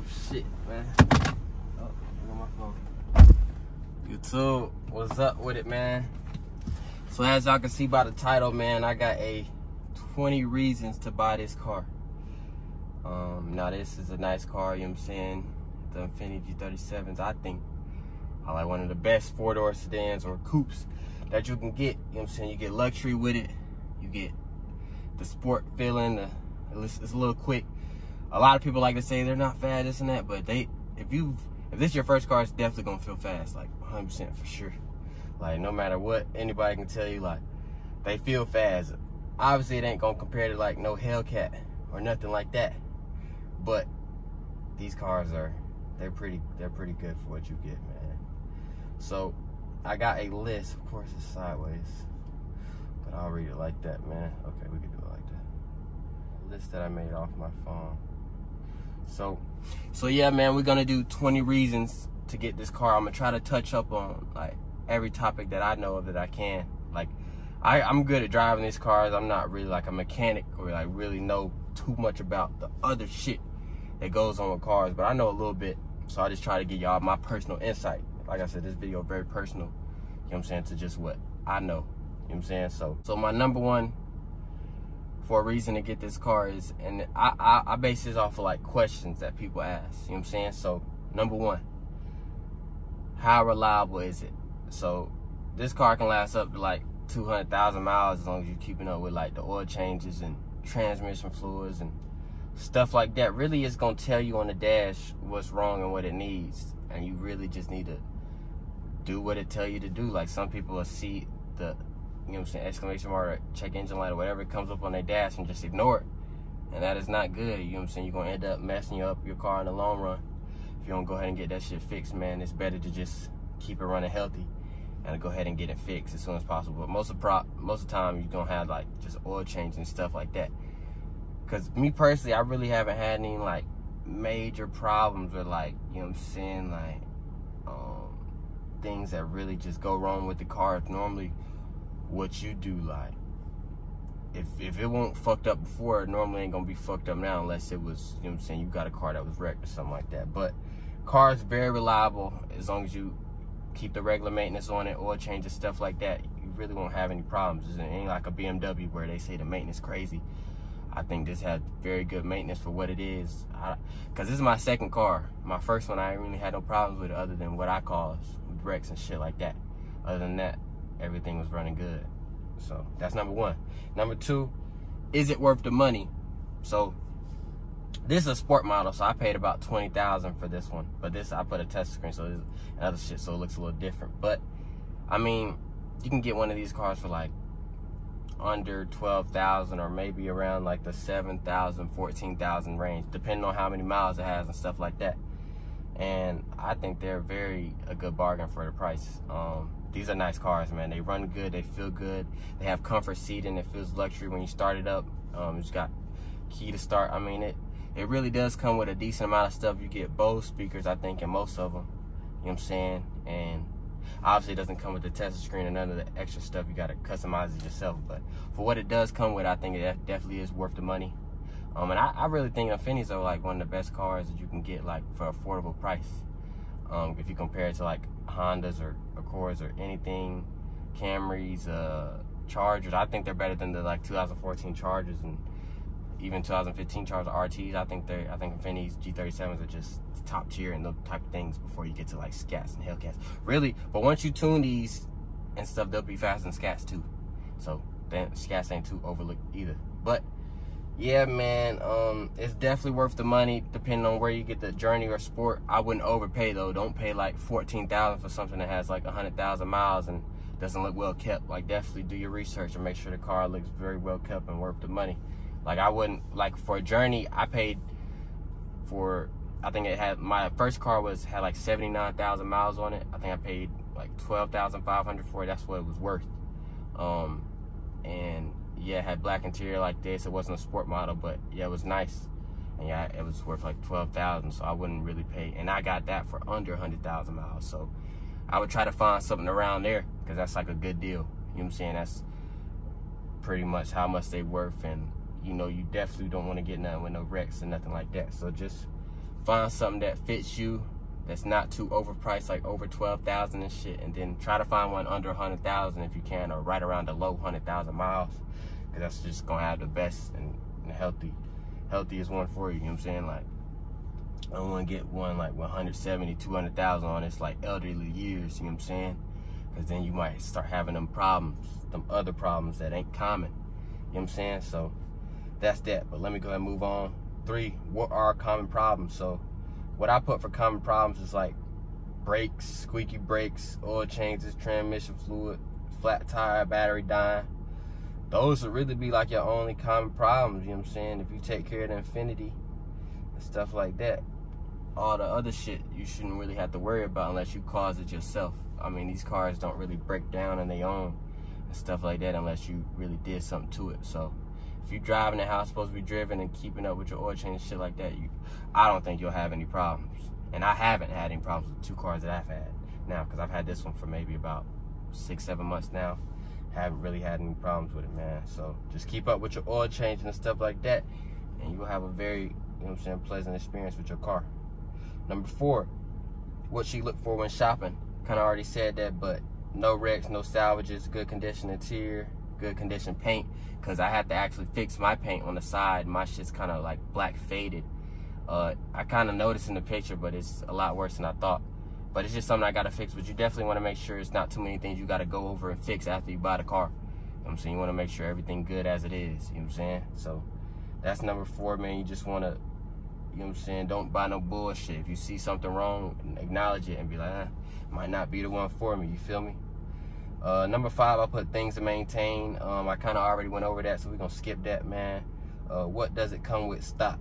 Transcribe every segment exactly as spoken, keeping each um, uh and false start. Oh shit, man. Oh, I got my phone. YouTube, what's up with it, man? So as y'all can see by the title, man, I got a twenty reasons to buy this car. Um, now this is a nice car, you know what I'm saying? The Infiniti G thirty-sevens, I think, are like one of the best four-door sedans or coupes that you can get. You know what I'm saying? You get luxury with it. You get the sport feeling. The, it's, it's a little quick. A lot of people like to say they're not fast, this and that, but they, if you, if this is your first car, it's definitely gonna feel fast, like one hundred percent for sure. Like no matter what, anybody can tell you, like they feel fast. Obviously, it ain't gonna compare to like no Hellcat or nothing like that. But these cars are, they're pretty, they're pretty good for what you get, man. So I got a list. Of course, it's sideways, but I'll read it like that, man. Okay, we can do it like that. List that I made off my phone. So, so yeah, man, we're gonna do twenty reasons to get this car. I'm gonna try to touch up on like every topic that I know of that I can. Like, I, I'm good at driving these cars. I'm not really like a mechanic or like really know too much about the other shit that goes on with cars, but I know a little bit. So I just try to give y'all my personal insight. Like I said, this video very personal, you know what I'm saying, to just what I know, you know what I'm saying? So, so my number one for a reason to get this car is, and I, I, I base this off of like questions that people ask, you know what I'm saying? So number one, how reliable is it? So this car can last up to like two hundred thousand miles as long as you're keeping up with like the oil changes and transmission fluids and stuff like that. Really, it's gonna tell you on the dash what's wrong and what it needs. And you really just need to do what it tell you to do. Like some people will see the, you know what I'm saying, exclamation mark, or check engine light, or whatever it comes up on their dash and just ignore it. And that is not good, you know what I'm saying? You're gonna end up messing you up your car in the long run. If you don't go ahead and get that shit fixed, man, it's better to just keep it running healthy and to go ahead and get it fixed as soon as possible. But most of, prop, most of the time, you're gonna have like just oil changes and stuff like that. Cause me personally, I really haven't had any like major problems with like, you know what I'm saying, like um, things that really just go wrong with the car. Normally, what you do, like if if it won't fucked up before, it normally ain't gonna be fucked up now, unless it was, you know what I'm saying, you got a car that was wrecked or something like that. But cars very reliable as long as you keep the regular maintenance on it, oil changes, stuff like that. You really won't have any problems. It ain't like a B M W where they say the maintenance crazy. I think this had very good maintenance for what it is. I, Cause this is my second car. My first one I really had no problems with, other than what I caused with wrecks and shit like that. Other than that, everything was running good. So that's number one. Number two, is it worth the money? So this is a sport model, so I paid about twenty thousand dollars for this one. But this, I put a touch screen, so this and other shit, so it looks a little different. But I mean, you can get one of these cars for like under twelve thousand dollars, or maybe around like the seven thousand dollars, fourteen thousand dollars range, depending on how many miles it has and stuff like that. And I think they're very a good bargain for the price. Um, these are nice cars, man. They run good, they feel good, they have comfort seating, it feels luxury when you start it up. Um, you just got key to start. I mean, it, it really does come with a decent amount of stuff. You get Bose speakers, I think, in most of them, you know what I'm saying? And obviously, it doesn't come with the Tesla screen and none of the extra stuff. You gotta customize it yourself. But for what it does come with, I think it definitely is worth the money. Um, and I, I really think Infinitis are like one of the best cars that you can get like for affordable price. Um, if you compare it to like Hondas or Accords or anything, Camrys, uh, Chargers, I think they're better than the like two thousand fourteen Chargers and even two thousand fifteen Charger R Ts. I think they, I think Infinitis G thirty-sevens are just top tier and those type of things before you get to like Scats and Hellcats, really. But once you tune these and stuff, they'll be faster than Scats too. So then Scats ain't too overlooked either. But yeah, man, um, it's definitely worth the money depending on where you get the journey or sport. I wouldn't overpay though. Don't pay like fourteen thousand dollars for something that has like one hundred thousand miles and doesn't look well kept. Like definitely do your research and make sure the car looks very well kept and worth the money. Like I wouldn't, like for a Journey, I paid for, I think it had, my first car was, had like seventy-nine thousand miles on it. I think I paid like twelve thousand five hundred dollars for it. That's what it was worth. Um, and yeah, it had black interior like this. It wasn't a sport model, but yeah, it was nice. And yeah, it was worth like twelve thousand dollars, so I wouldn't really pay. And I got that for under one hundred thousand miles. So I would try to find something around there because that's like a good deal. You know what I'm saying? That's pretty much how much they worth. And you know, you definitely don't want to get nothing with no wrecks and nothing like that. So just find something that fits you, that's not too overpriced, like over twelve thousand and shit, and then try to find one under one hundred thousand if you can, or right around the low one hundred thousand miles, because that's just gonna have the best and, and healthy, healthiest one for you, you know what I'm saying? Like, I don't wanna get one like one hundred seventy, two hundred thousand on its like elderly years, you know what I'm saying? Because then you might start having them problems, them other problems that ain't common, you know what I'm saying? So that's that, but let me go ahead and move on. Three, what are common problems? So what I put for common problems is like brakes, squeaky brakes, oil changes, transmission fluid, flat tire, battery dying. Those would really be like your only common problems, you know what I'm saying? If you take care of the Infiniti and stuff like that, all the other shit you shouldn't really have to worry about unless you cause it yourself. I mean, these cars don't really break down on their own and stuff like that unless you really did something to it. So if you're driving and how it's supposed to be driven and keeping up with your oil change and shit like that, you, I don't think you'll have any problems. And I haven't had any problems with two cars that I've had now, because I've had this one for maybe about six, seven months now. Haven't really had any problems with it, man. So just keep up with your oil change and stuff like that, and you'll have a very, you know what I'm saying, pleasant experience with your car. Number four, what she looked for when shopping. Kind of already said that, but no wrecks, no salvages, good condition interior, good condition paint, because I had to actually fix my paint on the side. My shit's kind of like black faded. Uh, I kind of noticed in the picture, but it's a lot worse than I thought. But it's just something I got to fix. But you definitely want to make sure it's not too many things you got to go over and fix after you buy the car. You know what I'm saying? You want to make sure everything good as it is. You know what I'm saying? So that's number four, man. You just want to, you know what I'm saying, don't buy no bullshit. If you see something wrong, acknowledge it and be like, eh, might not be the one for me. You feel me? Uh, number five, I put things to maintain. Um, I kind of already went over that, so we're going to skip that, man. Uh, what does it come with stock?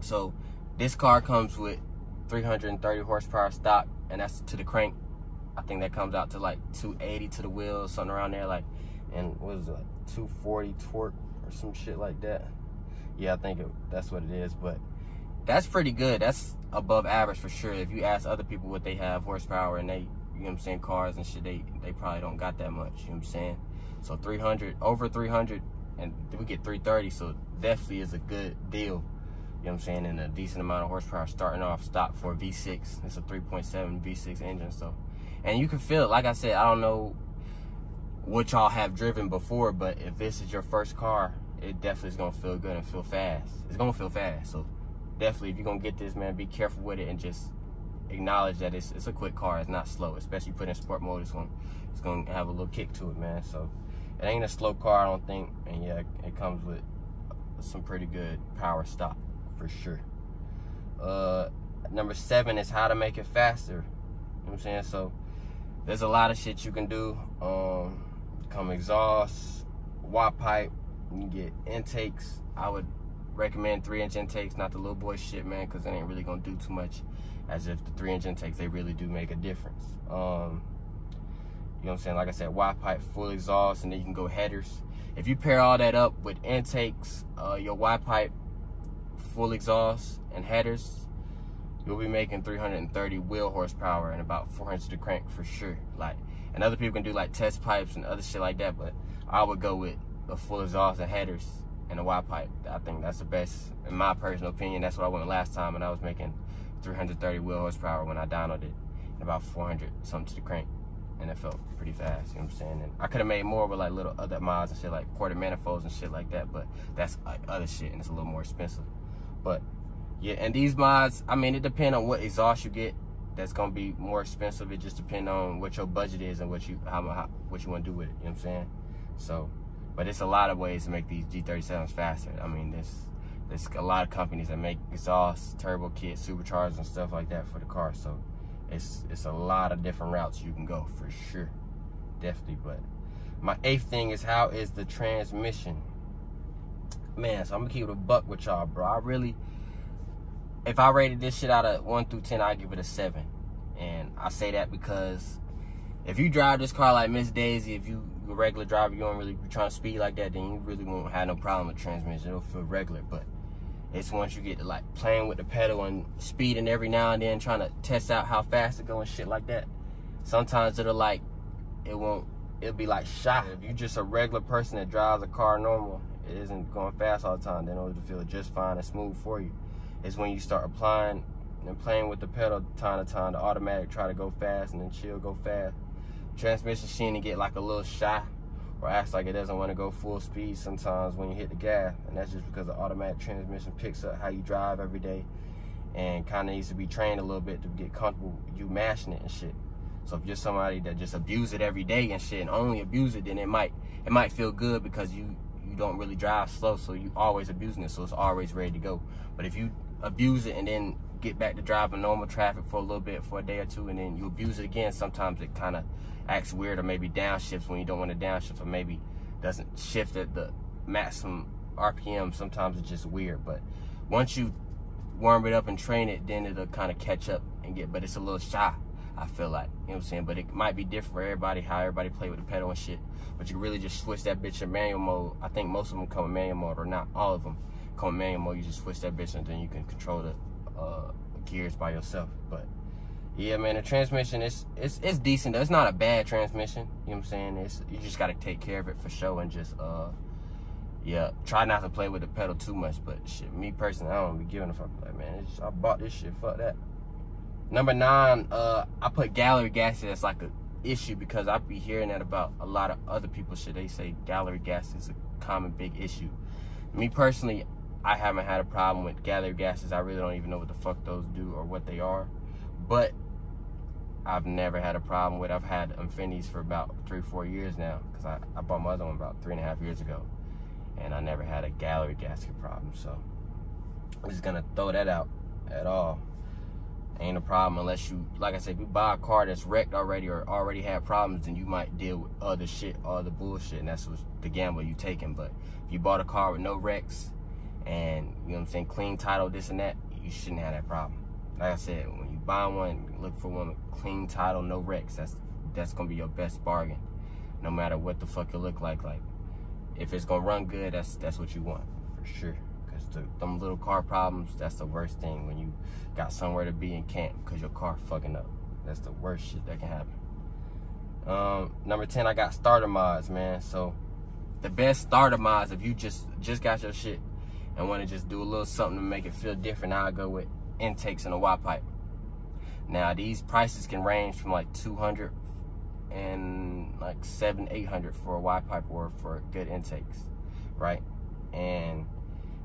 So this car comes with three hundred thirty horsepower stock, and that's to the crank. I think that comes out to like two eighty to the wheels, something around there, like, and what is it, like two forty torque or some shit like that? Yeah, I think it, that's what it is, but that's pretty good. That's above average for sure. If you ask other people what they have horsepower and they, you know what I'm saying, cars and shit, they, they probably don't got that much, you know what I'm saying? So three hundred, over three hundred, and we get three thirty, so definitely is a good deal, you know what I'm saying, and a decent amount of horsepower starting off stock for a V six. It's a three point seven V six engine, so, and you can feel it. Like I said, I don't know what y'all have driven before, but if this is your first car, it definitely is going to feel good and feel fast. It's going to feel fast, so definitely if you're going to get this, man, be careful with it and just acknowledge that it's, it's a quick car. It's not slow, especially put in sport mode. It's going, it's going to have a little kick to it, man. So it ain't a slow car, I don't think. And yeah, it comes with some pretty good power stock for sure. Uh, number seven is how to make it faster. You know what I'm saying? So there's a lot of shit you can do. Um, come exhaust, wop pipe. You get intakes. I would recommend three inch intakes, not the little boy shit, man, because it ain't really going to do too much. As if the three inch intakes, they really do make a difference. Um, you know what I'm saying? Like I said, wide pipe, full exhaust, and then you can go headers. If you pair all that up with intakes, uh, your wide pipe, full exhaust, and headers, you'll be making three hundred thirty wheel horsepower and about four hundred to crank for sure. Like, and other people can do like test pipes and other shit like that, but I would go with a full exhaust and headers and a wide pipe. I think that's the best, in my personal opinion. That's what I went last time, and I was making three hundred thirty wheel horsepower when I dynoed it, and about four hundred something to the crank, and it felt pretty fast, you know what I'm saying? And I could have made more with like little other mods and shit, like quarter manifolds and shit like that, but that's like other shit and it's a little more expensive. But yeah, and these mods, I mean, it depends on what exhaust you get. That's gonna be more expensive. It just depends on what your budget is and what you how, how what you want to do with it, you know what I'm saying? So, but it's a lot of ways to make these G thirty-sevens faster. I mean, this. There's a lot of companies that make exhaust, turbo kits, superchargers, and stuff like that for the car. So it's it's a lot of different routes you can go for sure. Definitely. But my eighth thing is, how is the transmission? Man, so I'm going to keep it a buck with y'all, bro. I really, if I rated this shit out of one through ten, I'd give it a seven. And I say that because if you drive this car like Miss Daisy, if you a regular driver, you don't really be trying to speed like that, then you really won't have no problem with transmission. It'll feel regular. But it's once you get to like playing with the pedal and speeding every now and then, trying to test out how fast it go and shit like that, sometimes it'll like, it won't, it'll be like shot. If you're just a regular person that drives a car normal, it isn't going fast all the time, then it'll feel just fine and smooth for you. is when you start applying and playing with the pedal time to time. The automatic try to go fast and then chill, go fast. Transmission seem to get like a little shy or acts like it doesn't want to go full speed sometimes when you hit the gas, and that's just because the automatic transmission picks up how you drive every day and kind of needs to be trained a little bit to get comfortable with you mashing it and shit. So if you're somebody that just abuse it every day and shit and only abuse it, then it might it might feel good because you you don't really drive slow, so you always abusing it, so it's always ready to go. But if you abuse it and then get back to driving normal traffic for a little bit, for a day or two, and then you abuse it again, sometimes it kind of acts weird, or maybe downshifts when you don't want to downshift, or maybe doesn't shift at the maximum R P M. Sometimes it's just weird, but once you warm it up and train it, then it'll kind of catch up and get, but it's a little shy, I feel like, you know what I'm saying? But it might be different for everybody, how everybody play with the pedal and shit, but you really just switch that bitch in manual mode. I think most of them come in manual mode, or not all of them come in manual mode. You just switch that bitch and then you can control the Uh, gears by yourself. But yeah, man, the transmission is it's it's decent. It's not a bad transmission. You know what I'm saying? It's you just gotta take care of it for sure, and just uh yeah, try not to play with the pedal too much. But shit, me personally, I don't be giving a fuck. Like, man, it's just, I bought this shit. Fuck that. Number nine, uh, I put gallery gases as like a issue because I be hearing that about a lot of other people. Shit, they say gallery gas is a common big issue. Me personally, I haven't had a problem with gallery gases. I really don't even know what the fuck those do or what they are, but I've never had a problem with. I've had Infinitis for about three, four years now, because I, I bought my other one about three and a half years ago, and I never had a gallery gasket problem. So I'm just gonna throw that out at all. Ain't a problem unless you, like I said, if you buy a car that's wrecked already or already had problems, then you might deal with other shit, other bullshit, and that's what the gamble you taking. But if you bought a car with no wrecks, and you know what I'm saying, clean title, this and that, you shouldn't have that problem. Like I said, when you buy one, look for one with clean title, no wrecks. That's that's gonna be your best bargain, no matter what the fuck it look like. Like, if it's gonna run good, that's that's what you want for sure. Cause the, them little car problems, that's the worst thing when you got somewhere to be and can't because your car fucking up. That's the worst shit that can happen. Um, number ten, I got starter mods, man. So the best starter mods, if you just just got your shit and want to just do a little something to make it feel different, I'll go with intakes and a Y pipe. Now these prices can range from like two hundred and like seven, eight hundred for a Y pipe or for good intakes, right? And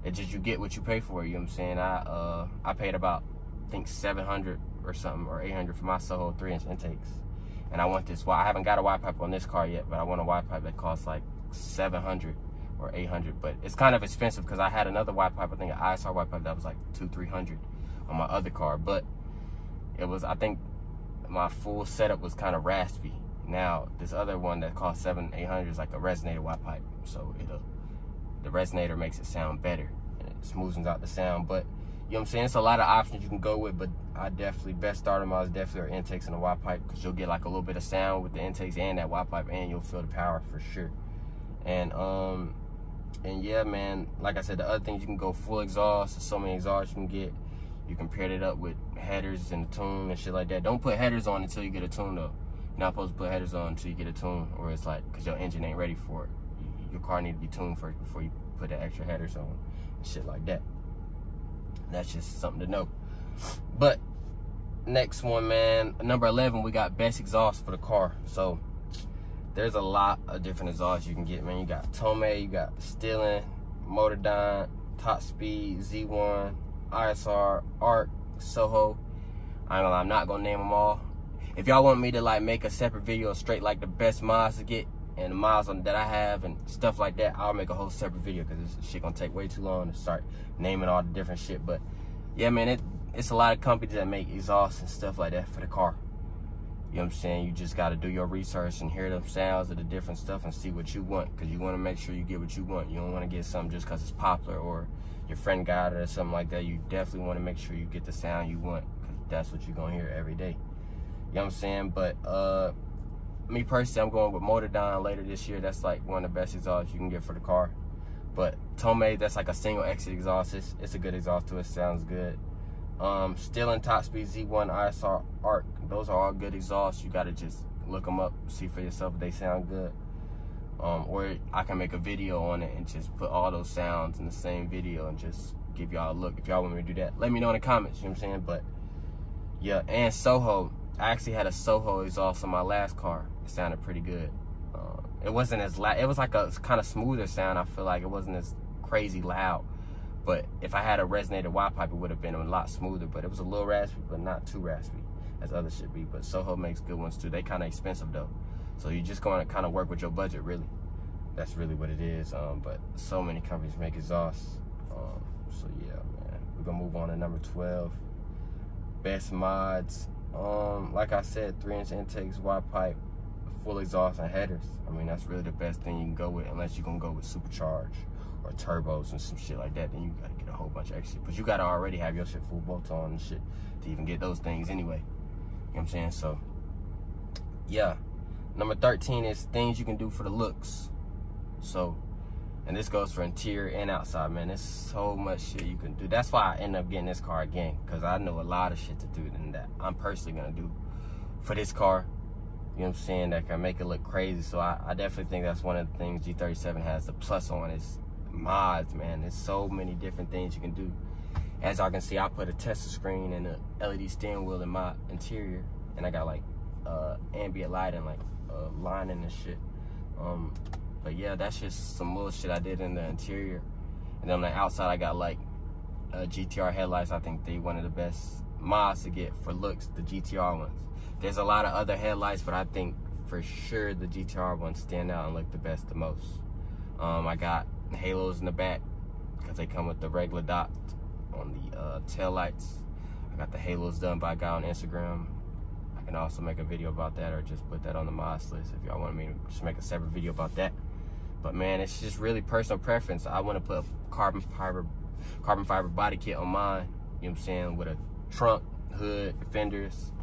it just, you get what you pay for. You know what I'm saying? I uh I paid about, I think seven hundred or something or eight hundred for my Soho three inch intakes, and I want this. Well, I haven't got a Y pipe on this car yet, but I want a Y pipe that costs like seven hundred. Or eight hundred, but it's kind of expensive because I had another Y pipe, I think an I S R Y pipe that was like two, three hundred on my other car, but it was, I think my full setup was kind of raspy. Now this other one that cost seven, eight hundred is like a resonator Y pipe, so it'll the resonator makes it sound better and it smoothens out the sound. But you know what I'm saying? It's a lot of options you can go with, but I definitely best starter mods definitely are intakes and a Y pipe because you'll get like a little bit of sound with the intakes and that Y pipe, and you'll feel the power for sure. And um. And yeah, man, like I said, the other things, you can go full exhaust. There's so many exhausts you can get. You can pair it up with headers and a tune and shit like that. Don't put headers on until you get a tune, though. You're not supposed to put headers on until you get a tune, or it's like, because your engine ain't ready for it. Your car need to be tuned first before you put the extra headers on and shit like that. And that's just something to know. But next one, man, number eleven, we got best exhaust for the car. So there's a lot of different exhausts you can get, man. You got Tomei, you got Steeling, Motordyne, Top Speed, Z one, I S R, A R C, Soho. I don't know, I'm not gonna name them all. If y'all want me to like make a separate video straight like the best mods to get and the mods on, that I have and stuff like that, I'll make a whole separate video because this shit gonna take way too long to start naming all the different shit. But yeah, man, it, it's a lot of companies that make exhausts and stuff like that for the car. You know what I'm saying? You just got to do your research and hear the sounds of the different stuff and see what you want, because you want to make sure you get what you want. You don't want to get something just because it's popular or your friend got it or something like that. You definitely want to make sure you get the sound you want, because that's what you're going to hear every day. You know what I'm saying? But uh, me personally, I'm going with Motordyne later this year. That's like one of the best exhausts you can get for the car. But Tomei, that's like a single exit exhaust. It's, it's a good exhaust too. It sounds good. Um, still in Top Speed, Z one, I S R, A R C, those are all good exhausts. You gotta just look them up, see for yourself if they sound good. Um, or I can make a video on it and just put all those sounds in the same video and just give y'all a look. If y'all want me to do that, let me know in the comments, you know what I'm saying? But yeah, and Soho. I actually had a Soho exhaust on my last car. It sounded pretty good. Uh, it wasn't as loud. It was like a kind of smoother sound. I feel like it wasn't as crazy loud. But if I had a resonator wide pipe, it would have been a lot smoother. But it was a little raspy, but not too raspy as others should be. But Soho makes good ones too. They kind of expensive though. So you're just going to kind of work with your budget, really. That's really what it is. Um, but so many companies make exhausts. Um, so yeah, man. We're going to move on to number twelve. Best mods. Um, like I said, three inch intakes, wide pipe, full exhaust, and headers. I mean, that's really the best thing you can go with, unless you're going to go with supercharge or turbos and some shit like that. Then you got to get a whole bunch of extra. But you got to already have your shit full bolt on and shit to even get those things anyway. You know what I'm saying? So, yeah. Number thirteen is things you can do for the looks. So, and this goes for interior and outside, man. There's so much shit you can do. That's why I end up getting this car again, because I know a lot of shit to do and that I'm personally going to do for this car. You know what I'm saying? That can make it look crazy. So I, I definitely think that's one of the things G thirty-seven has the plus on is mods, man. There's so many different things you can do. As y'all can see, I put a Tesla screen and an L E D steering wheel in my interior. And I got like uh, ambient lighting, like uh, lining and shit. Um... But yeah, that's just some little shit I did in the interior. And then on the outside, I got like uh, G T R headlights. I think they one of the best mods to get for looks, the G T R ones. There's a lot of other headlights, but I think for sure the G T R ones stand out and look the best the most. Um, I got halos in the back because they come with the regular dot on the uh, tail lights. I got the halos done by a guy on Instagram. I can also make a video about that or just put that on the mods list if y'all want me to just make a separate video about that. But man, it's just really personal preference. I want to put a carbon fiber, carbon fiber body kit on mine. You know what I'm saying? With a trunk, hood, fenders,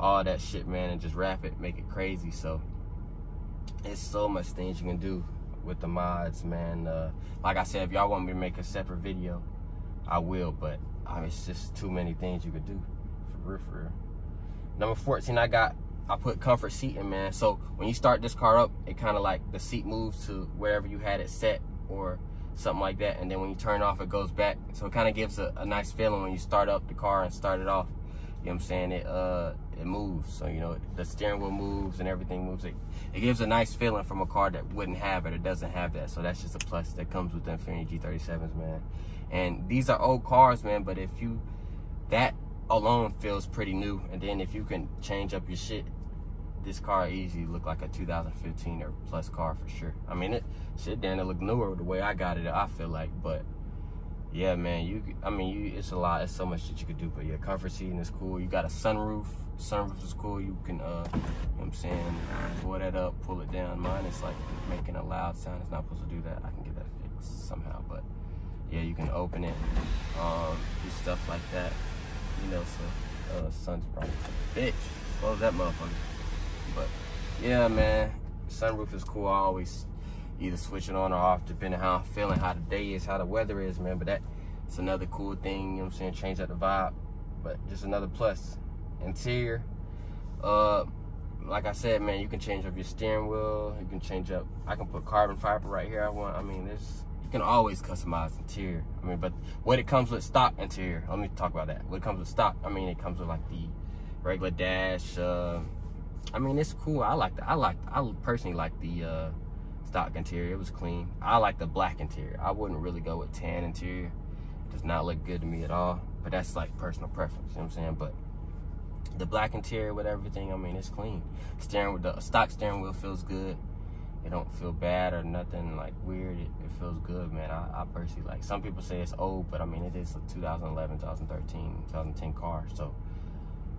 all that shit, man, and just wrap it, make it crazy. So there's so much things you can do with the mods, man. Uh, like I said, if y'all want me to make a separate video, I will. But I mean, it's just too many things you could do, for real, for real. Number fourteen, I got. I put comfort seating, man. So when you start this car up, it kind of like the seat moves to wherever you had it set or something like that. And then when you turn it off, it goes back. So it kind of gives a, a nice feeling when you start up the car and start it off. You know what I'm saying? It uh, it moves. So, you know, the steering wheel moves and everything moves. It, it gives a nice feeling from a car that wouldn't have it or doesn't have that. So that's just a plus that comes with the Infiniti G thirty-sevens, man. And these are old cars, man. But if you, that alone feels pretty new. And then if you can change up your shit, this car easily look like a two thousand fifteen or plus car for sure. I mean, it shit damn it look newer the way I got it, I feel like. But yeah, man, you I mean you it's a lot, it's so much that you could do. But yeah, comfort seating is cool. You got a sunroof. Sunroof is cool. You can uh you know what I'm saying, pull that up, pull it down. Mine is like making a loud sound. It's not supposed to do that. I can get that fixed somehow, but yeah, you can open it, um, do stuff like that. You know, so uh sun's probably a bitch. Close that motherfucker. But yeah, man, sunroof is cool. I always either switch it on or off depending how I'm feeling, how the day is, how the weather is, man. But that it's another cool thing, you know what I'm saying, change up the vibe. But just another plus. Interior, uh like I said, man, you can change up your steering wheel. You can change up, I can put carbon fiber right here I want. I mean, there's, you can always customize interior. I mean, but what it comes with stock interior, let me talk about that. What it comes with stock, I mean, it comes with like the regular dash, uh I mean, it's cool. I like the, I like, I personally like the uh, stock interior. It was clean. I like the black interior. I wouldn't really go with tan interior. It does not look good to me at all. But that's like personal preference. You know what I'm saying? But the black interior with everything, I mean, it's clean. Steering with the stock steering wheel feels good. It don't feel bad or nothing like weird. It, it feels good, man. I, I personally like. Some people say it's old, but I mean, it is a two thousand eleven, two thousand thirteen, two thousand ten car. So.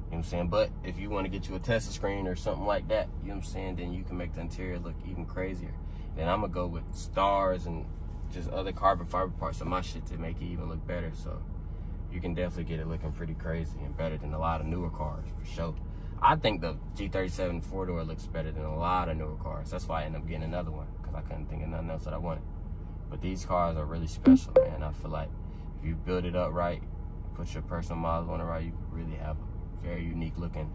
You know what I'm saying? But if you want to get you a Tesla screen or something like that, you know what I'm saying, then you can make the interior look even crazier. Then I'm going to go with stars and just other carbon fiber parts of my shit to make it even look better. So you can definitely get it looking pretty crazy and better than a lot of newer cars, for sure. I think the G thirty-seven four-door looks better than a lot of newer cars. That's why I ended up getting another one, because I couldn't think of nothing else that I wanted. But these cars are really special, man. I feel like if you build it up right, put your personal model on it right, you really have a very unique looking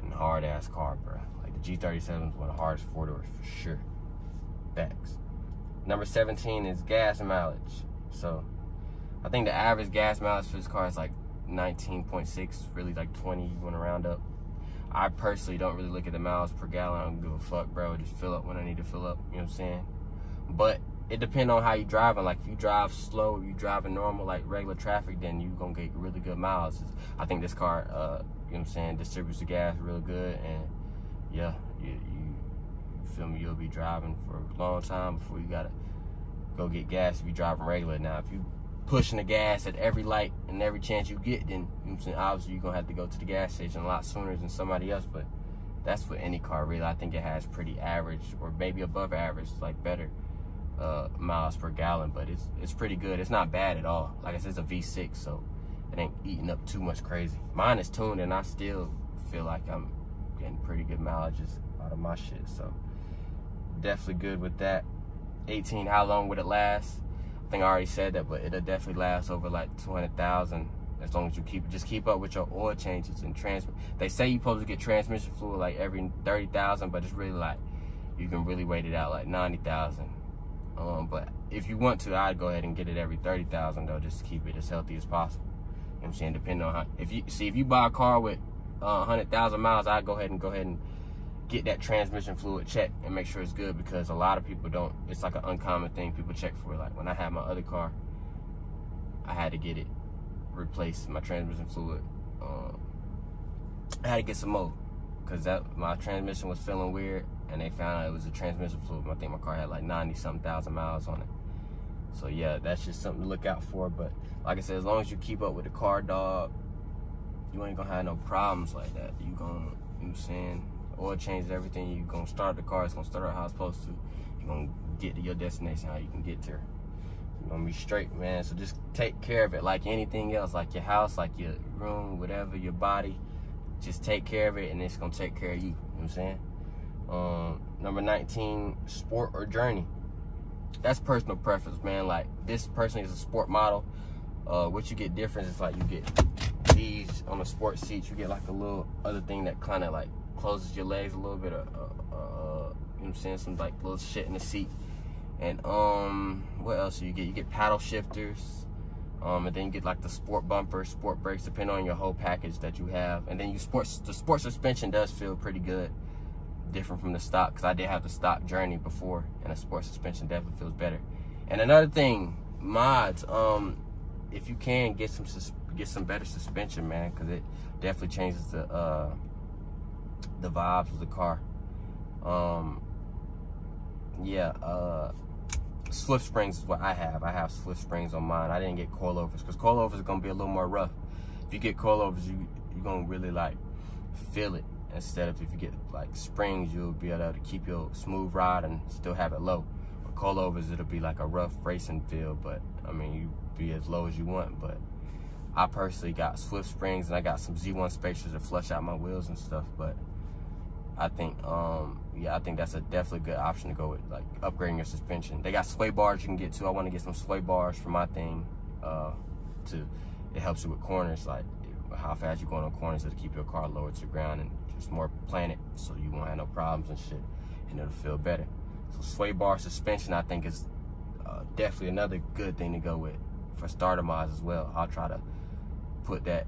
and hard ass car, bro. Like the G thirty-seven is one of the hardest four doors for sure. Facts. Number seventeen is gas mileage. So I think the average gas mileage for this car is like nineteen point six, really like twenty when you want to round up. I personally don't really look at the miles per gallon. I don't give a fuck, bro. I just fill up when I need to fill up, you know what I'm saying? But it depends on how you driving. Like, if you drive slow, you driving normal, like regular traffic, then you gonna get really good miles. I think this car, uh, you know what I'm saying, distributes the gas real good, and yeah, you, you feel me, you'll be driving for a long time before you gotta go get gas if you driving regular. Now, if you pushing the gas at every light and every chance you get, then, you know what I'm saying, obviously you're gonna have to go to the gas station a lot sooner than somebody else. But that's what any car really, I think it has pretty average or maybe above average, like better uh miles per gallon. But it's it's pretty good. It's not bad at all. Like I said, it's a V six, so it ain't eating up too much crazy. Mine is tuned and I still feel like I'm getting pretty good mileages out of my shit, so definitely good with that. eighteen, how long would it last? I think I already said that, but it'll definitely last over like two hundred thousand as long as you keep just keep up with your oil changes and transmit. They say you're supposed to get transmission fluid like every thirty thousand, but it's really like you can really wait it out like ninety thousand. Um, but if you want to, I'd go ahead and get it every thirty thousand though, just to keep it as healthy as possible. You know what I'm saying? Depending on how, if you see if you buy a car with uh, one hundred thousand miles, I'd go ahead and go ahead and get that transmission fluid checked and make sure it's good, because a lot of people don't. It's like an uncommon thing people check for. Like when I had my other car, I had to get it replaced, my transmission fluid. Um, I had to get some more because that my transmission was feeling weird, and they found out it was a transmission fluid. I think my car had like ninety something thousand miles on it. So yeah, that's just something to look out for. But like I said, as long as you keep up with the car, dog, you ain't gonna have no problems like that. You gonna, you know what I'm saying? Oil changes, everything. You're gonna start the car, it's gonna start out how it's supposed to. You're gonna get to your destination how you can get there. You're gonna be straight, man. So just take care of it like anything else, like your house, like your room, whatever, your body. Just take care of it and it's gonna take care of you. You know what I'm saying? Um, number nineteen, sport or journey? That's personal preference, man. Like, this person is a sport model. Uh, what you get different is like you get these on the sport seats, you get like a little other thing that kind of like closes your legs a little bit, uh, uh, uh, you know what I'm saying, some like little shit in the seat. And um, what else do you get? You get paddle shifters, um, and then you get like the sport bumper, sport brakes, depending on your whole package that you have. And then you sports, the sport suspension does feel pretty good, different from the stock, because I did have the stock journey before, and a sport suspension definitely feels better. And another thing, mods, um, if you can get some get some better suspension, man, because it definitely changes the uh. the vibes of the car. Um yeah uh Swift Springs is what I have. I have Swift Springs on mine. I didn't get coilovers because coilovers are gonna be a little more rough. If you get coilovers, you you're gonna really like feel it, instead of if you get like springs, you'll be able to keep your smooth ride and still have it low. With coilovers, it'll be like a rough racing feel, but I mean, you be as low as you want. But I personally got Swift Springs, and I got some Z one spacers to flush out my wheels and stuff. But I think, um, yeah, I think that's a definitely good option to go with, like upgrading your suspension. They got sway bars you can get too. I want to get some sway bars for my thing. Uh, to it helps you with corners, like how fast you're going on corners, to keep your car lower to the ground and just more planted, so you won't have no problems and shit, and it'll feel better. So sway bar suspension, I think, is uh, definitely another good thing to go with for starter mods as well. I'll try to put that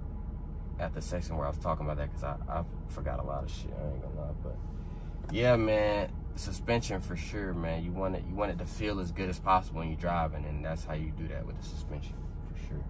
at the section where I was talking about that, because I, I forgot a lot of shit, I ain't gonna lie. But yeah, man, suspension for sure, man. You want it you want it to feel as good as possible when you're driving, and that's how you do that with the suspension for sure.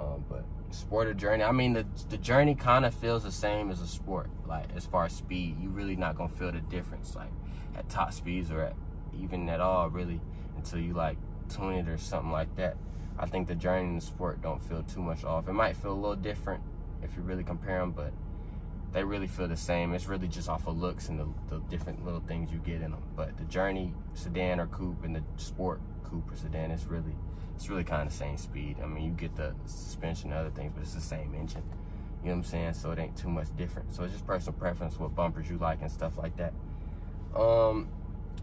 Um, but sport or journey, I mean, the the journey kind of feels the same as a sport, like as far as speed. You really not gonna feel the difference like at top speeds or at even at all really, until you like tune it or something like that. I think the journey and the sport don't feel too much off. It might feel a little different if you really compare them, but they really feel the same. It's really just off of looks and the, the different little things you get in them. But the journey sedan or coupe and the sport coupe or sedan, it's really it's really kind of the same speed. I mean, you get the suspension and other things, but it's the same engine. You know what I'm saying? So it ain't too much different. So it's just personal preference, what bumpers you like and stuff like that. Um,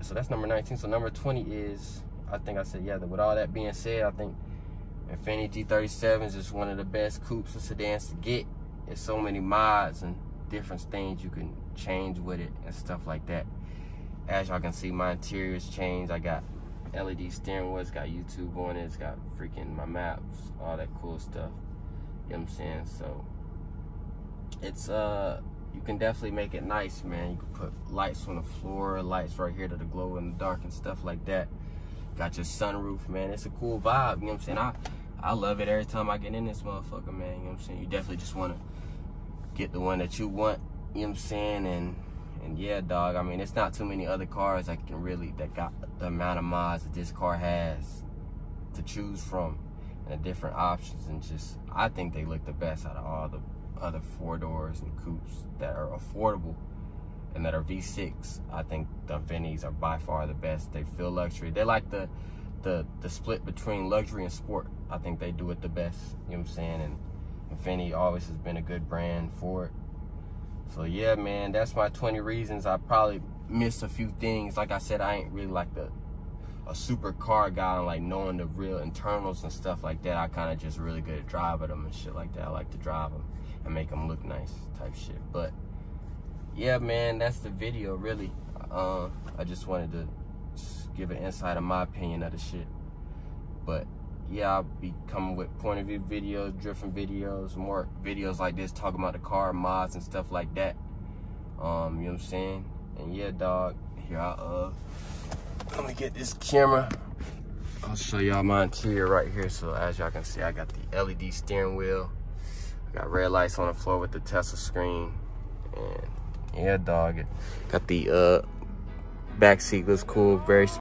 so that's number nineteen. So number twenty is, I think I said, yeah, that with all that being said, I think Infiniti G thirty-seven is just one of the best coupes and sedans to get. There's so many mods and different things you can change with it and stuff like that. As y'all can see, my interior's changed. I got L E D steering wheel, it's got YouTube on it, it's got freaking my maps, all that cool stuff. You know what I'm saying? So it's uh you can definitely make it nice, man. You can put lights on the floor, lights right here to the glow in the dark and stuff like that. Got your sunroof, man. It's a cool vibe, you know what I'm saying? I I love it every time I get in this motherfucker, man. You know what I'm saying? You definitely just wanna get the one that you want, you know what I'm saying? And and yeah, dog, I mean, it's not too many other cars that can really, that got the amount of miles that this car has to choose from and the different options. And just, I think they look the best out of all the other four doors and coupes that are affordable and that are V six. I think the Infinitis are by far the best. They feel luxury. They like the, the, the split between luxury and sport. I think they do it the best, you know what I'm saying? And Infiniti always has been a good brand for it. So yeah, man, that's my twenty reasons. I probably missed a few things. Like I said, I ain't really like the a super car guy, like knowing the real internals and stuff like that. I kind of just really good at driving them and shit like that. I like to drive them and make them look nice type shit. But yeah, man, that's the video really. Uh, I just wanted to just give an insight of my opinion of the shit. But yeah, I'll be coming with point of view videos, drifting videos, more videos like this, talking about the car mods and stuff like that. Um, you know what I'm saying? And yeah, dog, here I, uh, let me get this camera. I'll show y'all my interior right here. So as y'all can see, I got the L E D steering wheel. I got red lights on the floor with the Tesla screen. And yeah, dog, got the, uh, back seat looks cool, very